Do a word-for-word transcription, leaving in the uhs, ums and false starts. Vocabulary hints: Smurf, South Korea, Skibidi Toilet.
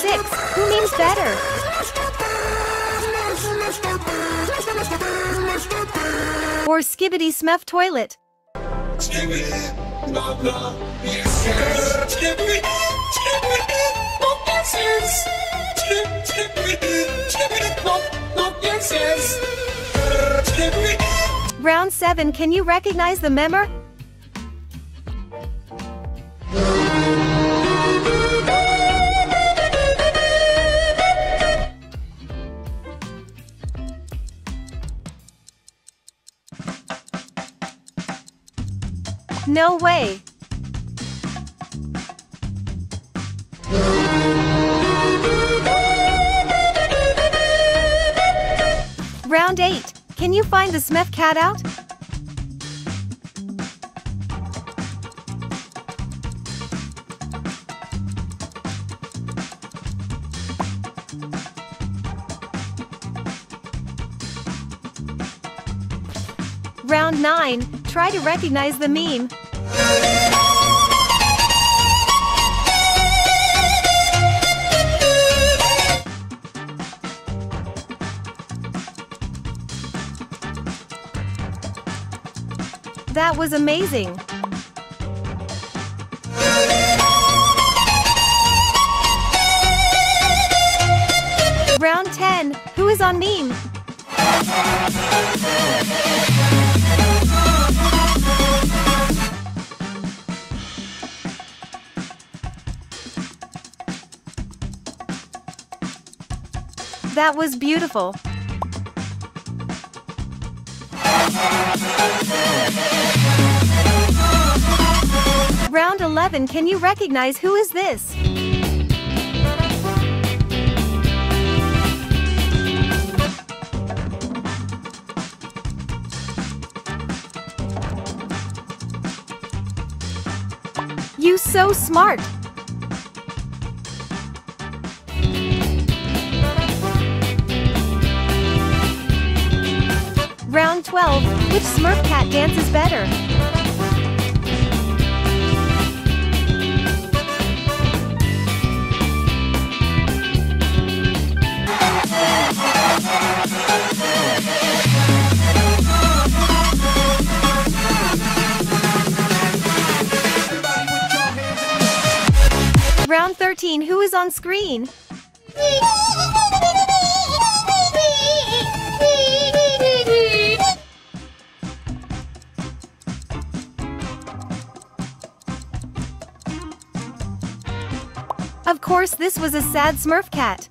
six, who means better? Or Skibidi Smurf Toilet. Round seven, can you recognize the member? No way! Round eight. Can you find the Smurf cat out? Round nine. Try to recognize the meme. That was amazing! Round ten, who is on meme? That was beautiful! Round eleven, can you recognize who is this? You so smart! Round twelve, which Smurf cat dances better? Round thirteen, who is on screen? Of course, this was a sad Smurf cat.